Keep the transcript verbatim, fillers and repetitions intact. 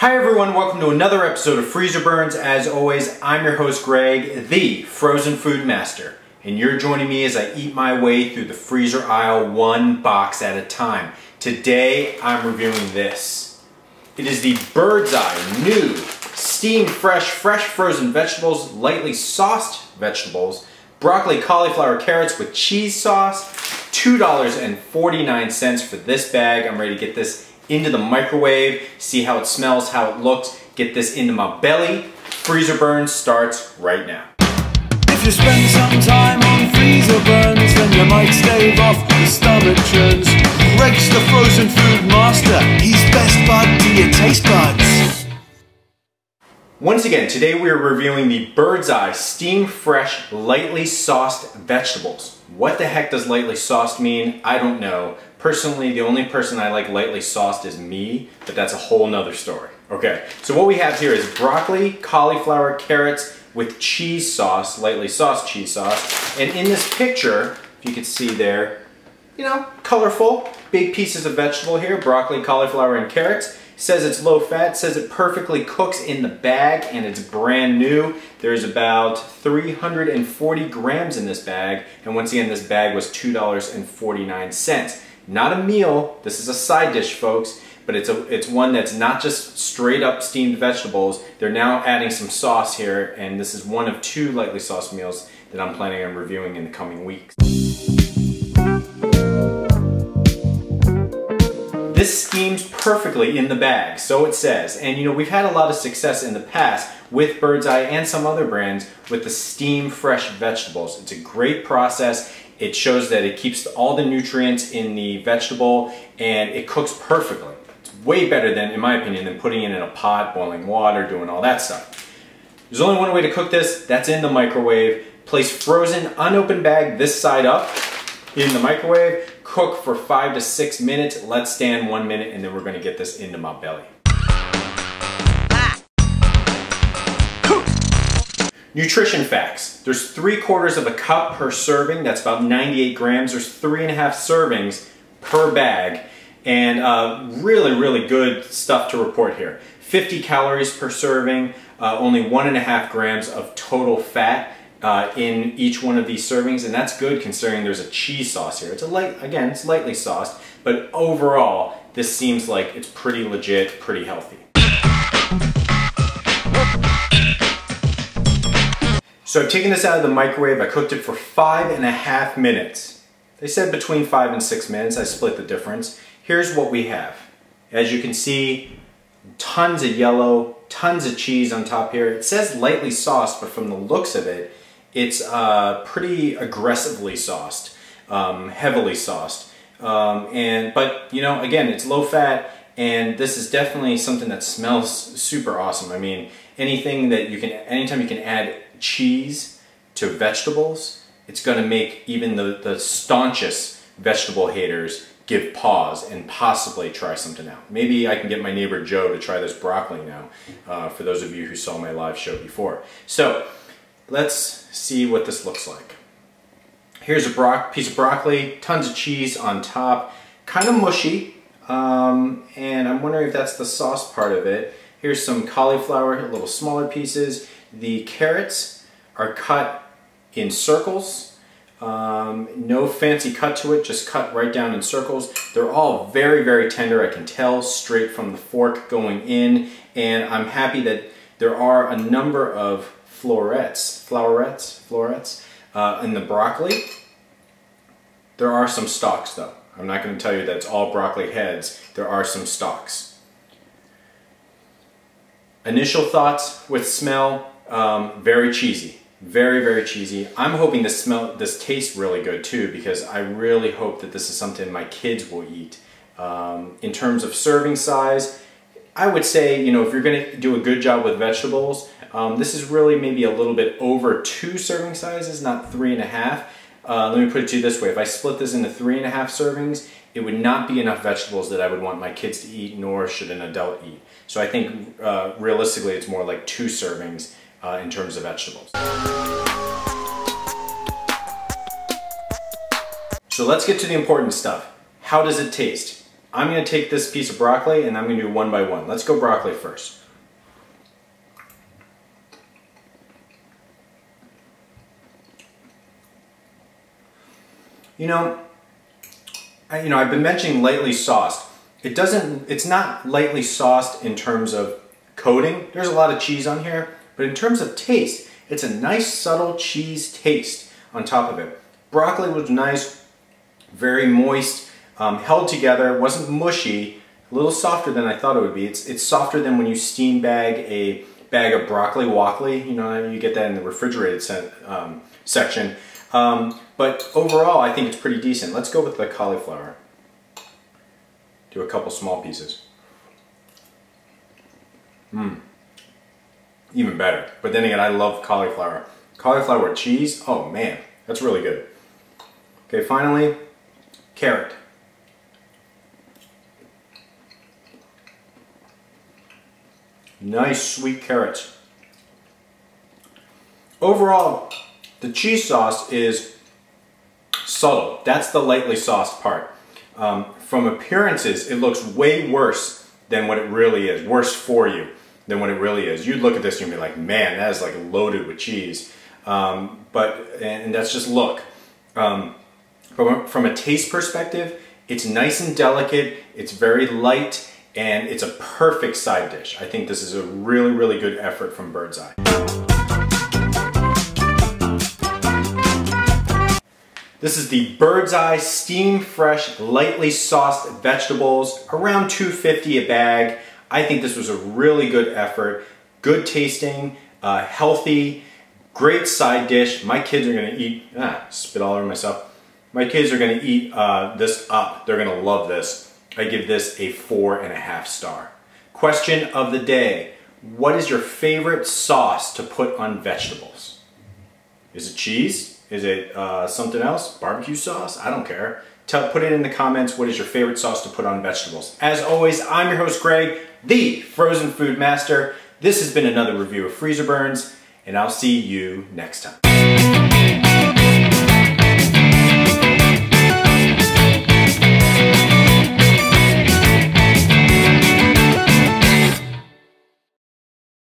Hi everyone, welcome to another episode of Freezer Burns. As always, I'm your host Greg, the frozen food master, and you're joining me as I eat my way through the freezer aisle one box at a time. Today, I'm reviewing this. It is the Birds Eye new Steamfresh fresh frozen vegetables, lightly sauced vegetables, broccoli, cauliflower, carrots with cheese sauce, two dollars and forty-nine cents for this bag. I'm ready to get this into the microwave, see how it smells, how it looks, get this into my belly. Freezer Burns starts right now. If you spend some time on Freezer Burns, then you might stave off the stomach churns. Greg's the frozen food master, he's best bud to your taste buds. Once again, today we are reviewing the Birds Eye Steam Fresh Lightly Sauced Vegetables. What the heck does lightly sauced mean? I don't know. Personally, the only person I like lightly sauced is me, but that's a whole nother story. Okay, so what we have here is broccoli, cauliflower, carrots with cheese sauce, lightly sauced cheese sauce. And in this picture, if you can see there, you know, colorful, big pieces of vegetable here, broccoli, cauliflower, and carrots. Says it's low fat, says it perfectly cooks in the bag, and it's brand new. There's about three hundred forty grams in this bag, and once again, this bag was two dollars and forty-nine cents. Not a meal, this is a side dish, folks, but it's, a, it's one that's not just straight up steamed vegetables. They're now adding some sauce here, and this is one of two lightly sauced meals that I'm planning on reviewing in the coming weeks. This steams perfectly in the bag, so it says. And you know, we've had a lot of success in the past with Birds Eye and some other brands with the steam fresh vegetables. It's a great process. It shows that it keeps all the nutrients in the vegetable and it cooks perfectly. It's way better than, in my opinion, than putting it in a pot, boiling water, doing all that stuff. There's only one way to cook this, that's in the microwave. Place frozen, unopened bag this side up in the microwave. Cook for five to six minutes, let's stand one minute, and then we're gonna get this into my belly. Ah. Nutrition facts. There's three quarters of a cup per serving, that's about ninety-eight grams. There's three and a half servings per bag, and uh, really, really good stuff to report here. fifty calories per serving, uh, only one and a half grams of total fat. Uh, in each one of these servings, and that's good considering there's a cheese sauce here. It's a light, again, it's lightly sauced, but overall, this seems like it's pretty legit, pretty healthy. So I've taken this out of the microwave, I cooked it for five and a half minutes. They said between five and six minutes, I split the difference. Here's what we have. As you can see, tons of yellow, tons of cheese on top here. It says lightly sauced, but from the looks of it, it's uh, pretty aggressively sauced, um, heavily sauced, um, and but you know, again, it's low fat, and this is definitely something that smells super awesome. I mean, anything that you can, anytime you can add cheese to vegetables, it's going to make even the the staunchest vegetable haters give pause and possibly try something out. Maybe I can get my neighbor Joe to try this broccoli now, uh, for those of you who saw my live show before. So let's see what this looks like. Here's a bro- piece of broccoli, tons of cheese on top, kind of mushy, um, and I'm wondering if that's the sauce part of it. Here's some cauliflower, little smaller pieces. The carrots are cut in circles. Um, no fancy cut to it, just cut right down in circles. They're all very, very tender, I can tell, straight from the fork going in, and I'm happy that there are a number of florets, flowerets, florets, uh, in the broccoli. There are some stalks though. I'm not going to tell you that it's all broccoli heads, there are some stalks. Initial thoughts with smell, um, very cheesy. Very, very cheesy. I'm hoping this smell, this tastes really good too, because I really hope that this is something my kids will eat. Um, in terms of serving size, I would say, you know, if you're going to do a good job with vegetables, um, this is really maybe a little bit over two serving sizes, not three and a half. Uh, let me put it to you this way. If I split this into three and a half servings, it would not be enough vegetables that I would want my kids to eat, nor should an adult eat. So I think uh, realistically, it's more like two servings Uh, in terms of vegetables. So let's get to the important stuff. How does it taste? I'm going to take this piece of broccoli and I'm going to do one by one. Let's go broccoli first. You know, I, you know, I've been mentioning lightly sauced. It doesn't, it's not lightly sauced in terms of coating. There's a lot of cheese on here, but in terms of taste, it's a nice subtle cheese taste on top of it. Broccoli was nice, very moist, um, held together, wasn't mushy, a little softer than I thought it would be. It's, it's softer than when you steam bag a bag of broccoli wobbly. You know, you get that in the refrigerated set, um, section. Um, but overall, I think it's pretty decent. Let's go with the cauliflower. Do a couple small pieces. Mmm. Even better. But then again, I love cauliflower. Cauliflower cheese, oh man, that's really good. Okay, finally, carrot. Nice sweet carrots. Overall, the cheese sauce is subtle. That's the lightly sauced part. Um, from appearances, it looks way worse than what it really is. Worse for you than what it really is. You'd look at this and you'd be like, man, that is like loaded with cheese. Um, but and that's just look. Um, from, from a taste perspective, it's nice and delicate. It's very light, and it's a perfect side dish. I think this is a really, really good effort from Birds Eye. This is the Birds Eye Steam Fresh lightly sauced vegetables, around two fifty a bag. I think this was a really good effort, good tasting, uh, healthy, great side dish. My kids are gonna eat, ah, spit all over myself. My kids are gonna eat uh, this up. They're gonna love this. I give this a four and a half star. Question of the day, what is your favorite sauce to put on vegetables? Is it cheese? Is it uh, something else? Barbecue sauce? I don't care. Tell, put it in the comments, what is your favorite sauce to put on vegetables? As always, I'm your host Greg, the Frozen Food Master. This has been another review of Freezer Burns, and I'll see you next time.